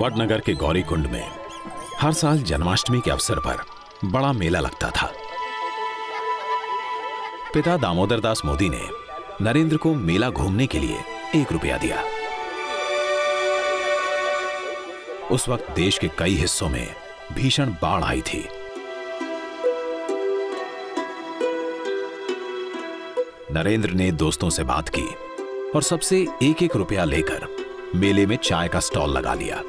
वड़नगर के गौरीकुंड में हर साल जन्माष्टमी के अवसर पर बड़ा मेला लगता था। पिता दामोदरदास मोदी ने नरेंद्र को मेला घूमने के लिए 1 रुपया दिया। उस वक्त देश के कई हिस्सों में भीषण बाढ़ आई थी। नरेंद्र ने दोस्तों से बात की और सबसे 1-1 रुपया लेकर मेले में चाय का स्टॉल लगा लिया।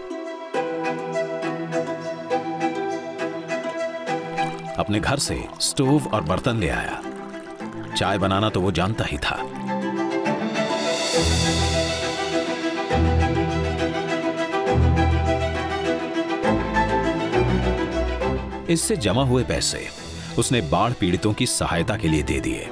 अपने घर से स्टोव और बर्तन ले आया। चाय बनाना तो वो जानता ही था। इससे जमा हुए पैसे उसने बाढ़ पीड़ितों की सहायता के लिए दे दिए।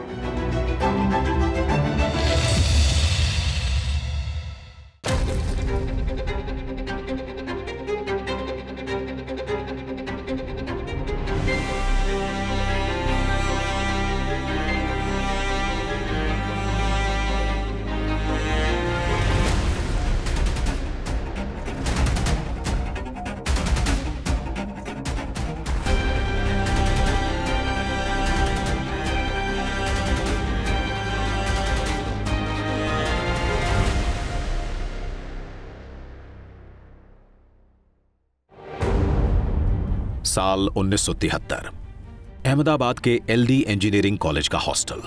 साल 1973 अहमदाबाद के एलडी इंजीनियरिंग कॉलेज का हॉस्टल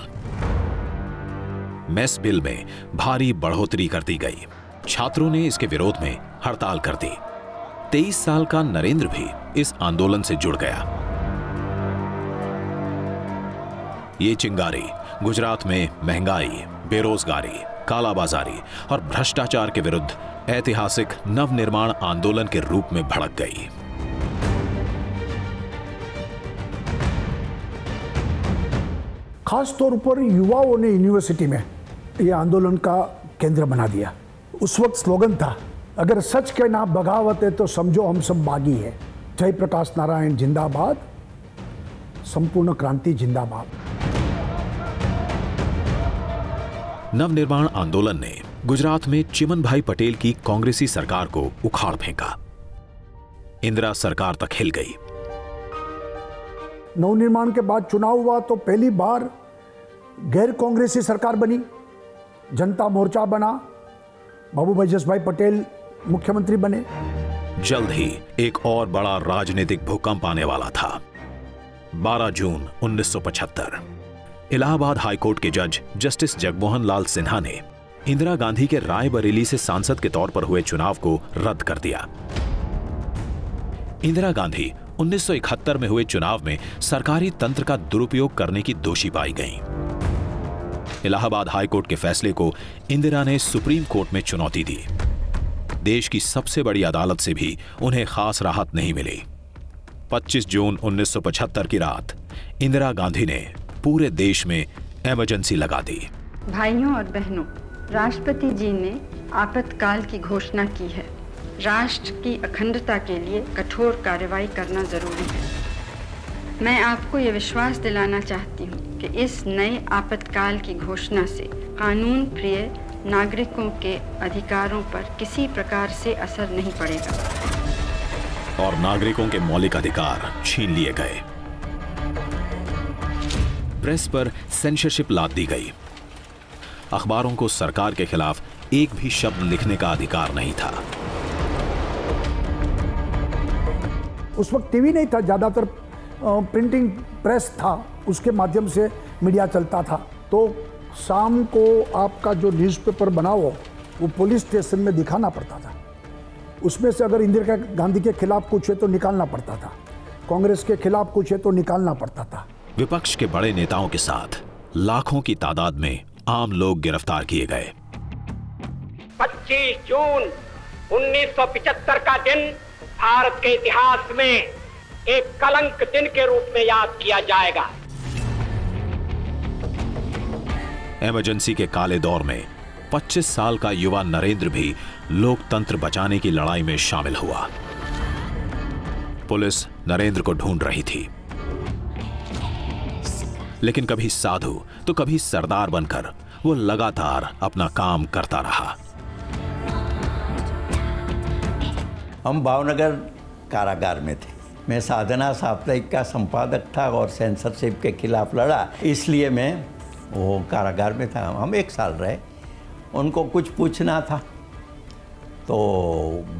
मेस बिल में भारी बढ़ोतरी कर दी गई। छात्रों ने इसके विरोध में हड़ताल कर दी। 23 साल का नरेंद्र भी इस आंदोलन से जुड़ गया। ये चिंगारी गुजरात में महंगाई, बेरोजगारी, कालाबाजारी और भ्रष्टाचार के विरुद्ध ऐतिहासिक नवनिर्माण आंदोलन के रूप में भड़क गई। खास तौर पर युवाओं ने यूनिवर्सिटी में ये आंदोलन का केंद्र बना दिया। उस वक्त स्लोगन था, अगर सच के नाम बगावत है तो समझो हम सब बागी है। जयप्रकाश नारायण जिंदाबाद, संपूर्ण क्रांति जिंदाबाद। नवनिर्माण आंदोलन ने गुजरात में चिमन भाई पटेल की कांग्रेसी सरकार को उखाड़ फेंका। इंदिरा सरकार तक हिल गई। नवनिर्माण के बाद चुनाव हुआ तो पहली बार गैर कांग्रेसी सरकार बनी। जनता मोर्चा बना, बाबू भजभाई पटेल मुख्यमंत्री बने। जल्द ही एक और बड़ा राजनीतिक भूकंप आने वाला था। 12 जून 1975 इलाहाबाद हाईकोर्ट के जज जस्टिस जगमोहन लाल सिन्हा ने इंदिरा गांधी के रायबरेली से सांसद के तौर पर हुए चुनाव को रद्द कर दिया। इंदिरा गांधी 1971 में हुए चुनाव में सरकारी तंत्र का दुरुपयोग करने की दोषी पाई गईं। इलाहाबाद हाईकोर्ट के फैसले को इंदिरा ने सुप्रीम कोर्ट में चुनौती दी। देश की सबसे बड़ी अदालत से भी उन्हें खास राहत नहीं मिली। 25 जून 1975 की रात इंदिरा गांधी ने पूरे देश में इमरजेंसी लगा दी। भाइयों और बहनों, राष्ट्रपति जी ने आपातकाल की घोषणा की है। राष्ट्र की अखंडता के लिए कठोर कार्रवाई करना जरूरी है। मैं आपको ये विश्वास दिलाना चाहती हूँ कि इस नए आपातकाल की घोषणा से कानून प्रिय नागरिकों के अधिकारों पर किसी प्रकार से असर नहीं पड़ेगा और नागरिकों के मौलिक अधिकार छीन लिए गए। प्रेस पर सेंसरशिप लाद दी गई। अखबारों को सरकार के खिलाफ एक भी शब्द लिखने का अधिकार नहीं था। उस वक्त टीवी नहीं था, ज़्यादातर प्रिंटिंग प्रेस था, उसके माध्यम से मीडिया चलता था। तो शाम को आपका जो न्यूज़पेपर बनाओ वो पुलिस स्टेशन में दिखाना पड़ता था। उसमें से अगर इंदिरा गांधी के खिलाफ कुछ है तो निकालना पड़ता था, कांग्रेस के खिलाफ कुछ है तो निकालना पड़ता था। विपक्ष के बड़े नेताओं के साथ लाखों की तादाद में आम लोग गिरफ्तार किए गए। 25 जून 1975 का दिन भारत के इतिहास में एक कलंक दिन के रूप में याद किया जाएगा। इमरजेंसी के काले दौर में 25 साल का युवा नरेंद्र भी लोकतंत्र बचाने की लड़ाई में शामिल हुआ। पुलिस नरेंद्र को ढूंढ रही थी, लेकिन कभी साधु तो कभी सरदार बनकर वो लगातार अपना काम करता रहा। हम भावनगर कारागार में थे। मैं साधना साप्ताहिक का संपादक था और सेंसरशिप के खिलाफ लड़ा, इसलिए मैं वो कारागार में था। हम एक साल रहे। उनको कुछ पूछना था तो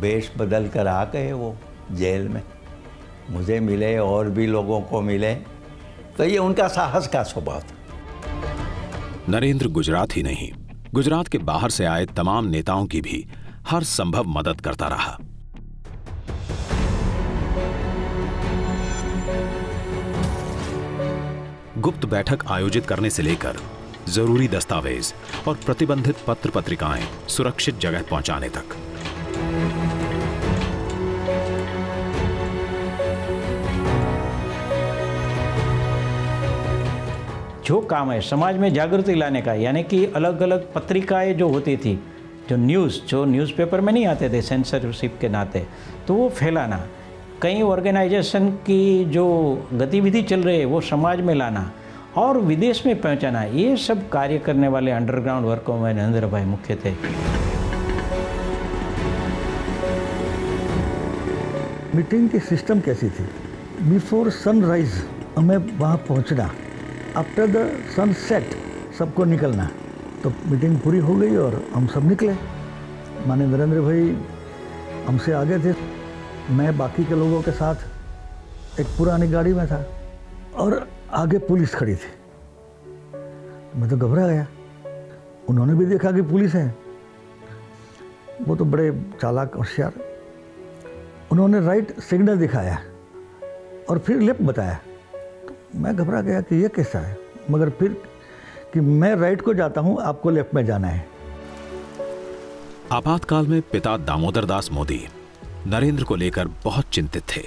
वेश बदल कर आ गए वो जेल में। मुझे मिले और भी लोगों को मिले, तो ये उनका साहस का स्वभाव था। नरेंद्र गुजरात ही नहीं, गुजरात के बाहर से आए तमाम नेताओं की भी हर संभव मदद करता रहा। गुप्त बैठक आयोजित करने से लेकर जरूरी दस्तावेज और प्रतिबंधित पत्र पत्रिकाएं सुरक्षित जगह पहुंचाने तक। जो काम है समाज में जागृति लाने का, यानी कि अलग अलग पत्रिकाएं जो होती थी, जो न्यूज़पेपर में नहीं आते थे सेंसरशिप के नाते, तो वो फैलाना, कई ऑर्गेनाइजेशन की जो गतिविधि चल रही है वो समाज में लाना और विदेश में पहुंचाना, ये सब कार्य करने वाले अंडरग्राउंड वर्कों में नरेंद्र भाई मुख्य थे। मीटिंग की सिस्टम कैसी थी? बिफोर सनराइज हमें वहाँ पहुँचना, आफ्टर द सनसेट सबको निकलना। तो मीटिंग पूरी हो गई और हम सब निकले। माने नरेंद्र भाई हमसे आगे थे। मैं बाकी के लोगों के साथ एक पुरानी गाड़ी में था और आगे पुलिस खड़ी थी। मैं तो घबरा गया। उन्होंने भी देखा कि पुलिस है। वो तो बड़े चालाक होशियार, उन्होंने राइट सिग्नल दिखाया और फिर लेफ्ट बताया। तो मैं घबरा गया कि ये कैसा है, मगर फिर कि मैं राइट को जाता हूँ, आपको लेफ्ट में जाना है। आपातकाल में पिता दामोदरदास मोदी नरेंद्र को लेकर बहुत चिंतित थे।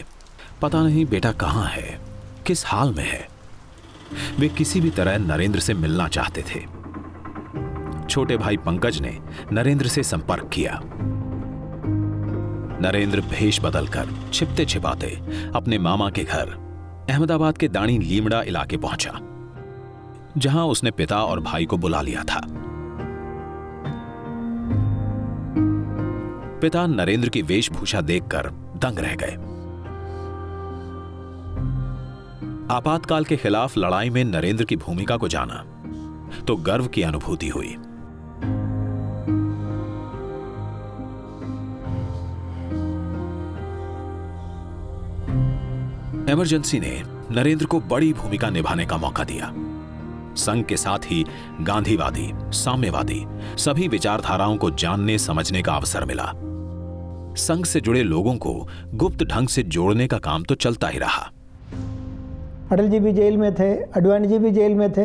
पता नहीं बेटा कहाँ है, किस हाल में है। वे किसी भी तरह नरेंद्र से मिलना चाहते थे। छोटे भाई पंकज ने नरेंद्र से संपर्क किया। नरेंद्र भेष बदलकर छिपते छिपाते अपने मामा के घर अहमदाबाद के दाणी लीमड़ा इलाके पहुंचा, जहां उसने पिता और भाई को बुला लिया था। पिता नरेंद्र की वेशभूषा देखकर दंग रह गए। आपातकाल के खिलाफ लड़ाई में नरेंद्र की भूमिका को जाना तो गर्व की अनुभूति हुई। इमरजेंसी ने नरेंद्र को बड़ी भूमिका निभाने का मौका दिया। संघ के साथ ही गांधीवादी, साम्यवादी सभी विचारधाराओं को जानने समझने का अवसर मिला। संघ से जुड़े लोगों को गुप्त ढंग से जोड़ने का काम तो चलता ही रहा। अटल जी भी जेल में थे, अडवाणी जी भी जेल में थे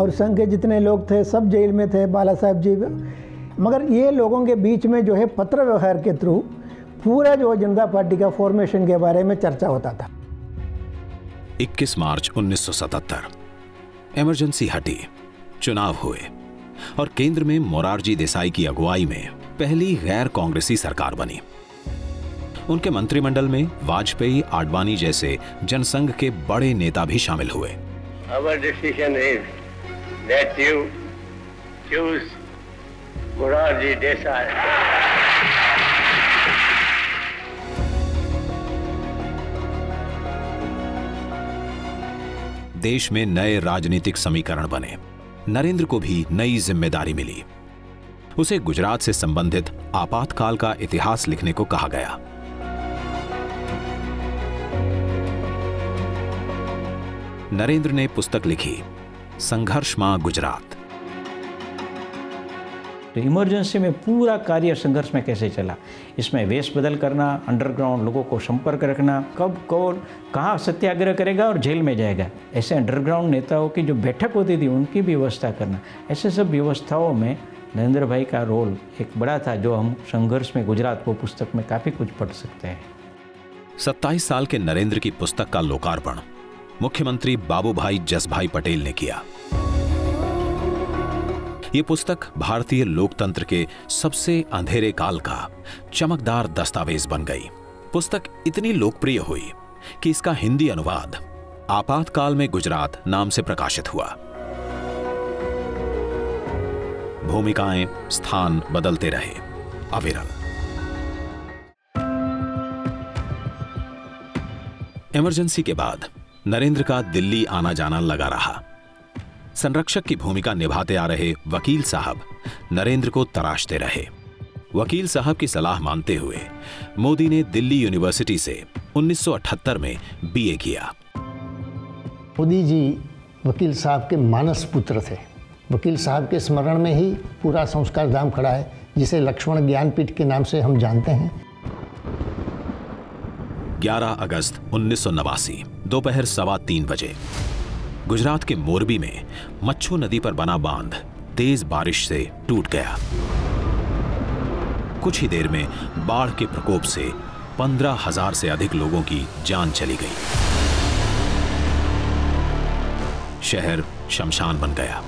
और संघ के जितने लोग थे सब जेल में थे, बाला साहब जी। मगर ये लोगों के बीच में जो है पत्र व्यवहार के थ्रू पूरा जो जनता पार्टी का फॉर्मेशन के बारे में चर्चा होता था। 21 मार्च 1977 इमरजेंसी हटी, चुनाव हुए और केंद्र में मोरारजी देसाई की अगुवाई में पहली गैर कांग्रेसी सरकार बनी। उनके मंत्रिमंडल में वाजपेयी, आडवाणी जैसे जनसंघ के बड़े नेता भी शामिल हुए। Our decision is that you choose Murarji Desai. देश में नए राजनीतिक समीकरण बने। नरेंद्र को भी नई जिम्मेदारी मिली। उसे गुजरात से संबंधित आपातकाल का इतिहास लिखने को कहा गया। नरेंद्र ने पुस्तक लिखी संघर्ष मां गुजरात। तो इमरजेंसी में पूरा कार्य संघर्ष में कैसे चला, इसमें वेश बदल करना, अंडरग्राउंड लोगों को संपर्क रखना, कब कौन कहाँ सत्याग्रह करेगा और जेल में जाएगा, ऐसे अंडरग्राउंड नेताओं की जो बैठक होती थी उनकी भी व्यवस्था करना, ऐसे सब व्यवस्थाओं में नरेंद्र भाई का रोल एक बड़ा था, जो हम संघर्ष में गुजरात को पुस्तक में काफ़ी कुछ पढ़ सकते हैं। 27 साल के नरेंद्र की पुस्तक का लोकार्पण मुख्यमंत्री बाबू भजभाई पटेल ने किया। ये पुस्तक भारतीय लोकतंत्र के सबसे अंधेरे काल का चमकदार दस्तावेज बन गई। पुस्तक इतनी लोकप्रिय हुई कि इसका हिंदी अनुवाद आपातकाल में गुजरात नाम से प्रकाशित हुआ। भूमिकाएं स्थान बदलते रहे अविरल। इमरजेंसी के बाद नरेंद्र का दिल्ली आना जाना लगा रहा। संरक्षक की भूमिका निभाते आ रहे वकील साहब नरेंद्र को तराशते रहे। वकील साहब की सलाह मानते हुए मोदी ने दिल्ली यूनिवर्सिटी से 1978 में बीए किया। मोदी जी वकील साहब के मानस पुत्र थे। वकील साहब के स्मरण में ही पूरा संस्कार धाम खड़ा है, जिसे लक्ष्मण ज्ञान पीठ के नाम से हम जानते हैं। 11 अगस्त 1989 दोपहर 3:15 बजे गुजरात के मोरबी में मच्छू नदी पर बना बांध तेज बारिश से टूट गया। कुछ ही देर में बाढ़ के प्रकोप से 15,000 से अधिक लोगों की जान चली गई। शहर शमशान बन गया।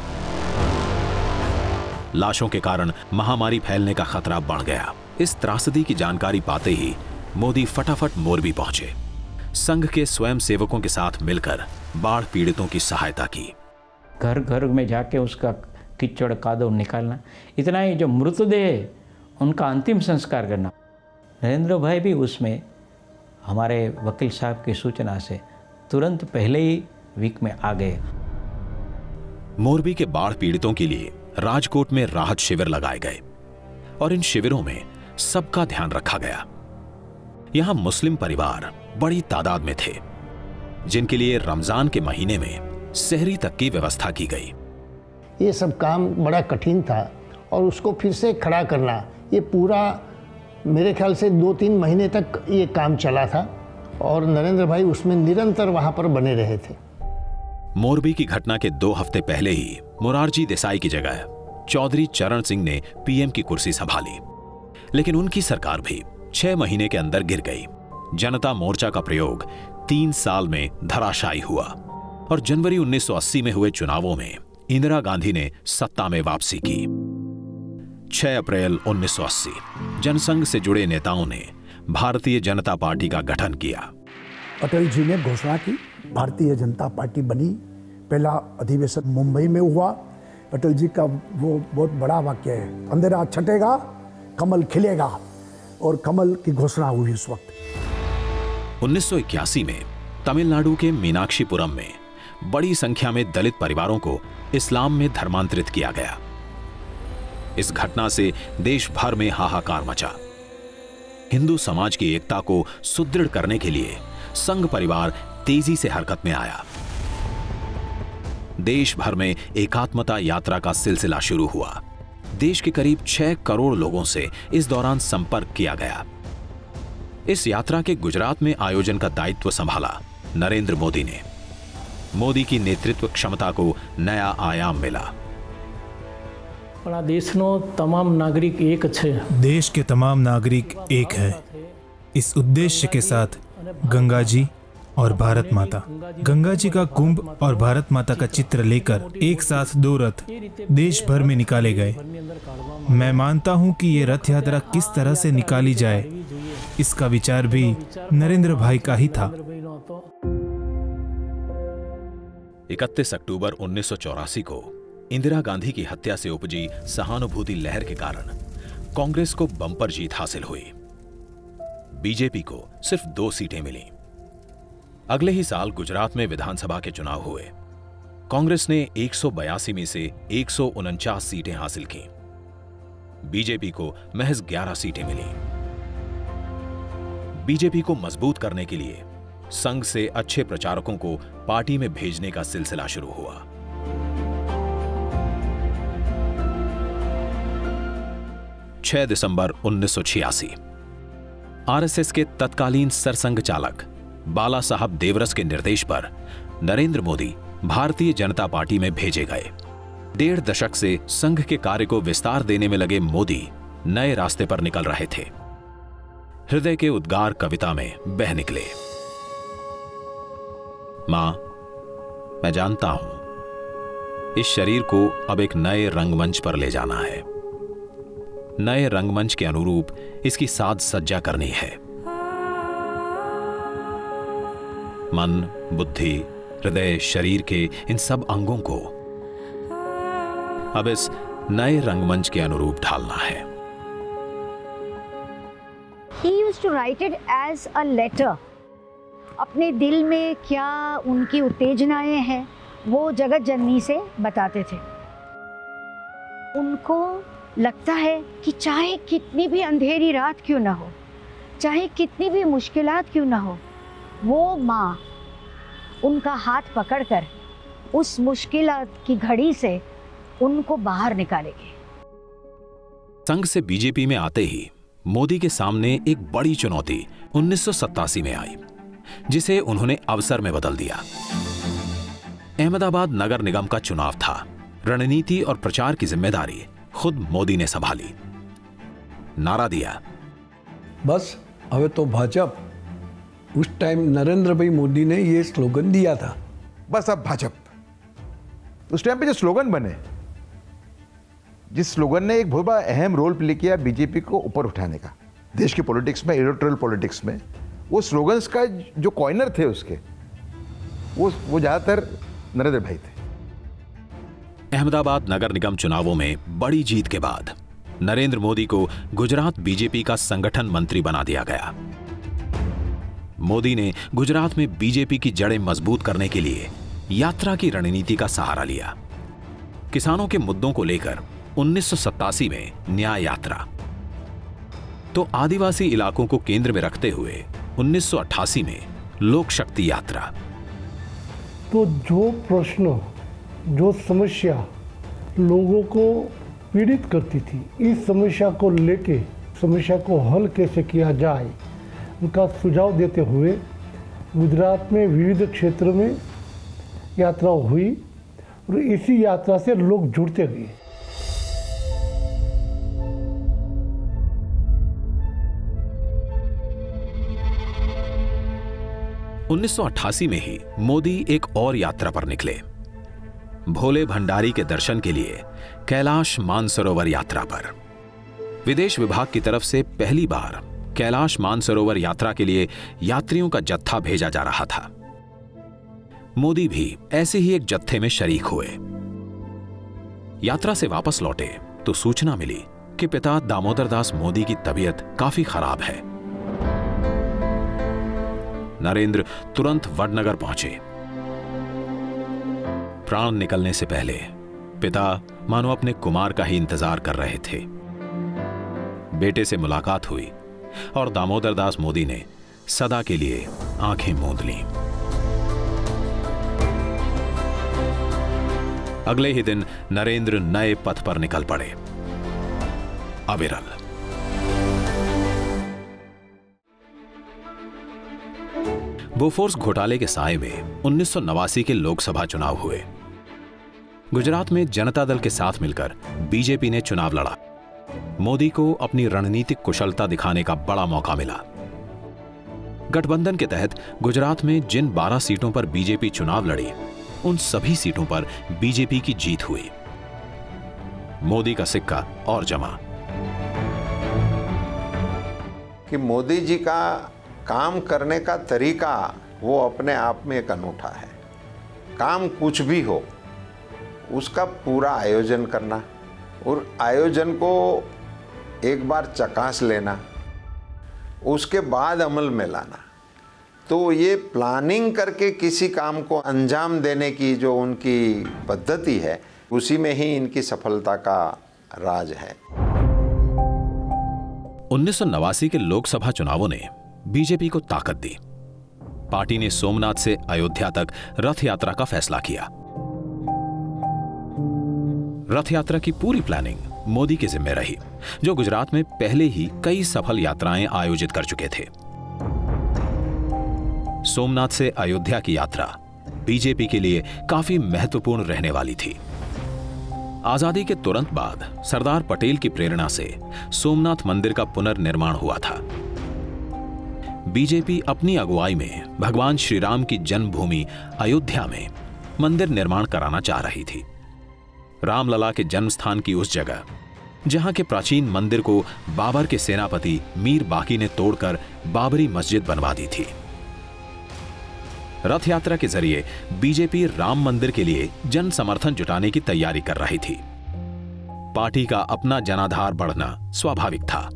लाशों के कारण महामारी फैलने का खतरा बढ़ गया। इस त्रासदी की जानकारी पाते ही मोदी फटाफट मोरबी पहुंचे। संघ के स्वयंसेवकों के साथ मिलकर बाढ़ पीड़ितों की सहायता की। घर घर में जाके उसका कीचड़ कादव निकालना, इतना ही जो मृतदेह है उनका अंतिम संस्कार करना। नरेंद्र भाई भी उसमें हमारे वकील साहब की सूचना से तुरंत पहले ही वीक में आ गए। मोरबी के बाढ़ पीड़ितों के लिए राजकोट में राहत शिविर लगाए गए और इन शिविरों में सबका ध्यान रखा गया। यहां मुस्लिम परिवार बड़ी तादाद में थे, जिनके लिए रमजान के महीने में सहरी तक की व्यवस्था की गई। ये सब काम बड़ा कठिन था और उसको फिर से खड़ा करना, ये पूरा मेरे ख्याल से 2-3 महीने तक ये काम चला था और नरेंद्र भाई उसमें निरंतर वहां पर बने रहे थे। मोरबी की घटना के 2 हफ्ते पहले ही मुरारजी देसाई की जगह चौधरी चरण सिंह ने पीएम की कुर्सी संभाली, लेकिन उनकी सरकार भी 6 महीने के अंदर गिर गई। जनता मोर्चा का प्रयोग 3 साल में धराशायी हुआ और जनवरी 1980 में हुए चुनावों में इंदिरा गांधी ने सत्ता में वापसी की। 6 अप्रैल 1980 जनसंघ से जुड़े नेताओं ने भारतीय जनता पार्टी का गठन किया। अटल जी ने घोषणा की, भारतीय जनता पार्टी बनी। पहला अधिवेशन मुंबई में हुआ। अटल जी का वो बहुत बड़ा वाक्य है, अंधेरा छटेगा कमल खिलेगा, और कमल की घोषणा हुई उस वक्त। 1981 में तमिलनाडु के मीनाक्षीपुरम में बड़ी संख्या में दलित परिवारों को इस्लाम में धर्मांतरित किया गया। इस घटना से देश भर में हाहाकार मचा। हिंदू समाज की एकता को सुदृढ़ करने के लिए संघ परिवार तेजी से हरकत में आया। देश भर में एकात्मता यात्रा का सिलसिला शुरू हुआ। देश के करीब 6 करोड़ लोगों से इस दौरान संपर्क किया गया। इस यात्रा के गुजरात में आयोजन का दायित्व संभाला नरेंद्र मोदी ने। मोदी की नेतृत्व क्षमता को नया आयाम मिला। देश के तमाम नागरिक एक है, इस उद्देश्य के साथ गंगा जी और भारत माता, गंगा जी का कुंभ और भारत माता का चित्र लेकर एक साथ 2 रथ देश भर में निकाले गए। मैं मानता हूं कि ये रथ यात्रा किस तरह से निकाली जाए, इसका विचार भी नरेंद्र भाई का ही था। 31 अक्टूबर 1984 को इंदिरा गांधी की हत्या से उपजी सहानुभूति लहर के कारण कांग्रेस को बंपर जीत हासिल हुई। बीजेपी को सिर्फ 2 सीटें मिली। अगले ही साल गुजरात में विधानसभा के चुनाव हुए। कांग्रेस ने 182 में से 149 सीटें हासिल की। बीजेपी को महज 11 सीटें मिली। बीजेपी को मजबूत करने के लिए संघ से अच्छे प्रचारकों को पार्टी में भेजने का सिलसिला शुरू हुआ। छह दिसंबर 1986 आरएसएस के तत्कालीन सरसंघ चालक बाला साहब देवरस के निर्देश पर नरेंद्र मोदी भारतीय जनता पार्टी में भेजे गए। 1.5 दशक से संघ के कार्य को विस्तार देने में लगे मोदी नए रास्ते पर निकल रहे थे। हृदय के उद्गार कविता में बह निकले। मां, मैं जानता हूं इस शरीर को अब एक नए रंगमंच पर ले जाना है। नए रंगमंच के अनुरूप इसकी साज सज्जा करनी है। मन, बुद्धि, हृदय, शरीर के इन सब अंगों को अब इस नए रंगमंच के अनुरूप ढालना है। He used to write it as a letter. अपने दिल में क्या उनकी उत्तेजनाएं हैं वो जगत जननी से बताते थे। उनको लगता है कि चाहे कितनी भी अंधेरी रात क्यों ना हो, चाहे कितनी भी मुश्किलात क्यों ना हो, वो माँ उनका हाथ पकड़कर उस मुश्किलात की घड़ी से उनको बाहर निकालेगी। संघ से बीजेपी में आते ही मोदी के सामने एक बड़ी चुनौती 1987 में आई, जिसे उन्होंने अवसर में बदल दिया। अहमदाबाद नगर निगम का चुनाव था। रणनीति और प्रचार की जिम्मेदारी खुद मोदी ने संभाली। नारा दिया, बस हमें तो भाजपा। उस टाइम नरेंद्र भाई मोदी ने ये स्लोगन दिया था, बस अब भाजपा। उस टाइम पे जो स्लोगन बने, जिस स्लोगन ने एक बहुत बड़ा अहम रोल प्ले किया बीजेपी को ऊपर उठाने का, देश की पॉलिटिक्स में, इलेक्टोरल पॉलिटिक्स में, वो स्लोगन्स का जो कॉइनर थे उसके, वो ज़्यादातर नरेंद्र भाई थे। अहमदाबाद नगर निगम चुनावों में बड़ी जीत के बाद नरेंद्र मोदी को गुजरात बीजेपी का संगठन मंत्री बना दिया गया। मोदी ने गुजरात में बीजेपी की जड़ें मजबूत करने के लिए यात्रा की रणनीति का सहारा लिया। किसानों के मुद्दों को लेकर 1987 में न्याय यात्रा, तो आदिवासी इलाकों को केंद्र में रखते हुए 1988 में लोक शक्ति यात्रा। तो जो प्रश्न, जो समस्या लोगों को पीड़ित करती थी, इस समस्या को लेके, समस्या को हल कैसे किया जाए, उनका सुझाव देते हुए गुजरात में विविध क्षेत्र में यात्रा हुई और इसी यात्रा से लोग जुड़ते गए। उन्नीस में ही मोदी एक और यात्रा पर निकले, भोले भंडारी के दर्शन के लिए कैलाश मानसरोवर यात्रा पर। विदेश विभाग की तरफ से पहली बार कैलाश मानसरोवर यात्रा के लिए यात्रियों का जत्था भेजा जा रहा था। मोदी भी ऐसे ही एक जत्थे में शरीक हुए। यात्रा से वापस लौटे तो सूचना मिली कि पिता दामोदरदास मोदी की तबीयत काफी खराब है। नरेंद्र तुरंत वड़नगर पहुंचे। प्राण निकलने से पहले पिता मानो अपने कुमार का ही इंतजार कर रहे थे। बेटे से मुलाकात हुई और दामोदरदास मोदी ने सदा के लिए आंखें मूंद लीं। अगले ही दिन नरेंद्र नए पथ पर निकल पड़े, अविरल। बोफोर्स घोटाले के साए में 1989 के लोकसभा चुनाव हुए। गुजरात में जनता दल के साथ मिलकर बीजेपी ने चुनाव लड़ा। मोदी को अपनी रणनीतिक कुशलता दिखाने का बड़ा मौका मिला। गठबंधन के तहत गुजरात में जिन 12 सीटों पर बीजेपी चुनाव लड़ी, उन सभी सीटों पर बीजेपी की जीत हुई। मोदी का सिक्का और जमा कि मोदी जी का काम करने का तरीका वो अपने आप में एक अनूठा है। काम कुछ भी हो, उसका पूरा आयोजन करना और आयोजन को एक बार चकास लेना, उसके बाद अमल में लाना। तो ये प्लानिंग करके किसी काम को अंजाम देने की जो उनकी पद्धति है, उसी में ही इनकी सफलता का राज है। 1989 के लोकसभा चुनावों ने बीजेपी को ताकत दी। पार्टी ने सोमनाथ से अयोध्या तक रथ यात्रा का फैसला किया। रथ यात्रा की पूरी प्लानिंग मोदी के जिम्मे रही, जो गुजरात में पहले ही कई सफल यात्राएं आयोजित कर चुके थे। सोमनाथ से अयोध्या की यात्रा बीजेपी के लिए काफी महत्वपूर्ण रहने वाली थी। आजादी के तुरंत बाद सरदार पटेल की प्रेरणा से सोमनाथ मंदिर का पुनर्निर्माण हुआ था। बीजेपी अपनी अगुवाई में भगवान श्रीराम की जन्मभूमि अयोध्या में मंदिर निर्माण कराना चाह रही थी। रामलला के जन्मस्थान की उस जगह जहां के प्राचीन मंदिर को बाबर के सेनापति मीर बाकी ने तोड़कर बाबरी मस्जिद बनवा दी थी। रथ यात्रा के जरिए बीजेपी राम मंदिर के लिए जन समर्थन जुटाने की तैयारी कर रही थी। पार्टी का अपना जनाधार बढ़ना स्वाभाविक था।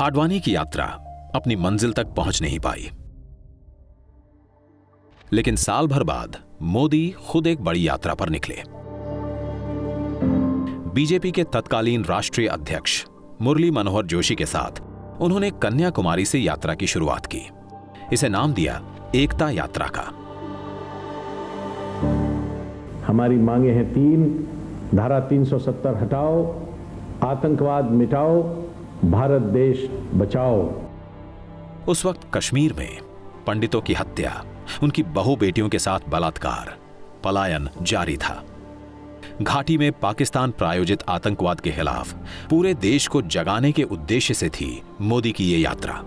आडवाणी की यात्रा अपनी मंजिल तक पहुंच नहीं पाई, लेकिन साल भर बाद मोदी खुद एक बड़ी यात्रा पर निकले। बीजेपी के तत्कालीन राष्ट्रीय अध्यक्ष मुरली मनोहर जोशी के साथ उन्होंने कन्याकुमारी से यात्रा की शुरुआत की। इसे नाम दिया एकता यात्रा का। हमारी मांगे हैं तीन, धारा 370 हटाओ, आतंकवाद मिटाओ, भारत देश बचाओ। उस वक्त कश्मीर में पंडितों की हत्या, उनकी बहु बेटियों के साथ बलात्कार, पलायन जारी था। घाटी में पाकिस्तान प्रायोजित आतंकवाद के खिलाफ पूरे देश को जगाने के उद्देश्य से थी मोदी की ये यात्रा।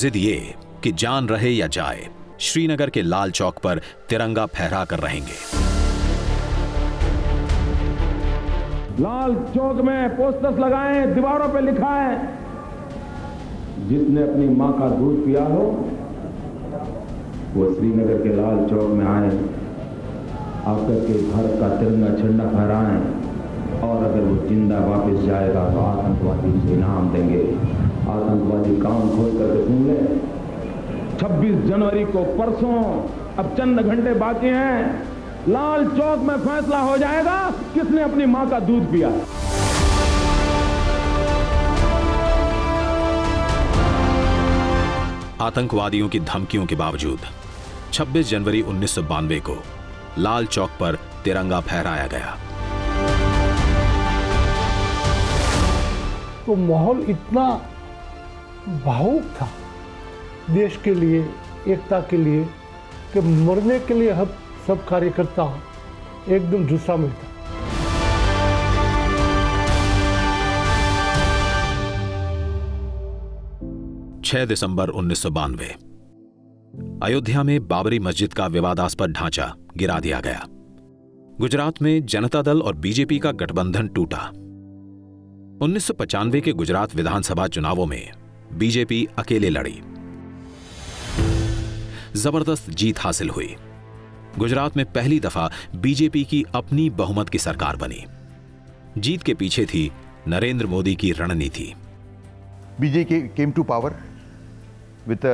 जिद ये कि जान रहे या जाए, श्रीनगर के लाल चौक पर तिरंगा फहरा कर रहेंगे। लाल चौक में पोस्टर्स लगाए, दीवारों पर लिखा है, जिसने अपनी मां का दूध पिया हो वो श्रीनगर के लाल चौक में आए, आकर के भारत का तिरंगा झंडा फहराएं, और अगर वो जिंदा वापस जाएगा तो आतंकवादी उसे इनाम देंगे। आतंकवादी कान खोल करके सुन ले। 26 जनवरी को, परसों, अब चंद घंटे बाकी हैं, लाल चौक में फैसला हो जाएगा किसने अपनी मां का दूध पिया। आतंकवादियों की धमकियों के बावजूद 26 जनवरी 1992 को लाल चौक पर तिरंगा फहराया गया। तो माहौल इतना भावुक था देश के लिए, एकता के लिए, कि मरने के लिए हम सब कार्यकर्ता एकदम जुस्सा में था। दिसंबर 1992 अयोध्या में बाबरी मस्जिद का विवादास्पद ढांचा गिरा दिया गया। गुजरात में जनता दल और बीजेपी का गठबंधन टूटा। 1995 के गुजरात विधानसभा चुनावों में बीजेपी अकेले लड़ी, जबरदस्त जीत हासिल हुई। गुजरात में पहली दफा बीजेपी की अपनी बहुमत की सरकार बनी। जीत के पीछे थी नरेंद्र मोदी की रणनीति। BJP came to power with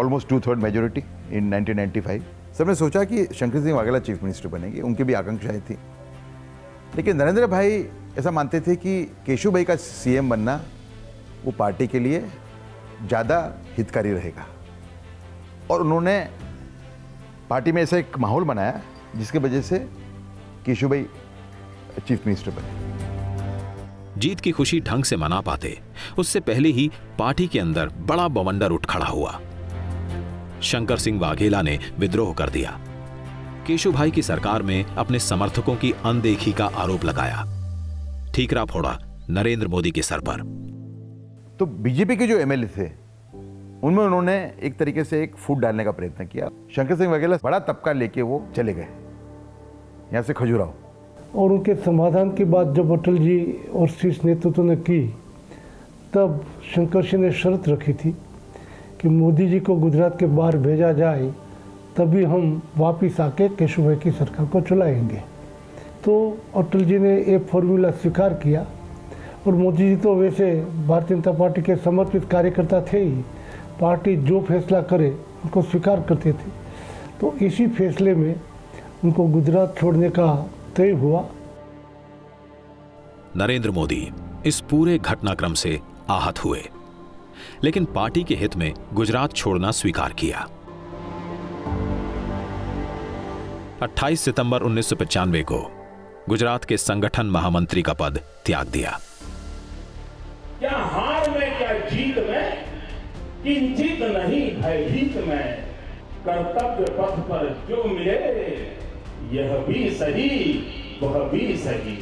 almost 2/3 majority in 1995. सबने सोचा कि शंकर सिंह वाघेला चीफ मिनिस्टर बनेंगे, उनकी भी आकांक्षाएं थी। लेकिन नरेंद्र भाई ऐसा मानते थे कि केशुभाई का सीएम बनना वो पार्टी के लिए ज़्यादा हितकारी रहेगा, और उन्होंने पार्टी में ऐसा एक माहौल बनाया जिसकी वजह से केशुभाई चीफ मिनिस्टर बने। जीत की खुशी ढंग से मना पाते उससे पहले ही पार्टी के अंदर बड़ा बवंडर उठ खड़ा हुआ। शंकर सिंह वाघेला ने विद्रोह कर दिया। केशुभाई की सरकार में अपने समर्थकों की अनदेखी का आरोप लगाया। ठीकरा फोड़ा नरेंद्र मोदी के सर पर। तो बीजेपी के जो एमएलए थे उनमें उन्होंने एक तरीके से एक फूट डालने का प्रयत्न किया। शंकर सिंह वाघेला बड़ा तबका लेके वो चले गए यहाँ से खजुराहो, और उनके समाधान की बात जब अटल जी और शीर्ष नेतृत्व ने की, तब शंकर सिंह ने शर्त रखी थी कि मोदी जी को गुजरात के बाहर भेजा जाए, तभी हम वापस आके केशुभाई की सरकार को चलाएंगे। तो अटल जी ने ये फॉर्मूला स्वीकार किया, और मोदी जी तो वैसे भारतीय जनता पार्टी के समर्पित कार्यकर्ता थे ही, पार्टी जो फैसला करे उनको स्वीकार करते थे। तो इसी फैसले में उनको गुजरात छोड़ने का तय हुआ। नरेंद्र मोदी इस पूरे घटनाक्रम से आहत हुए, लेकिन पार्टी के हित में गुजरात छोड़ना स्वीकार किया। 28 सितंबर 1995 को गुजरात के संगठन महामंत्री का पद त्याग दिया। क्या हार में, क्या जीत में, किंचित नहीं भयभीत में, कर्तव्य पथ पर जो मिले यह भी सही वह भी सही।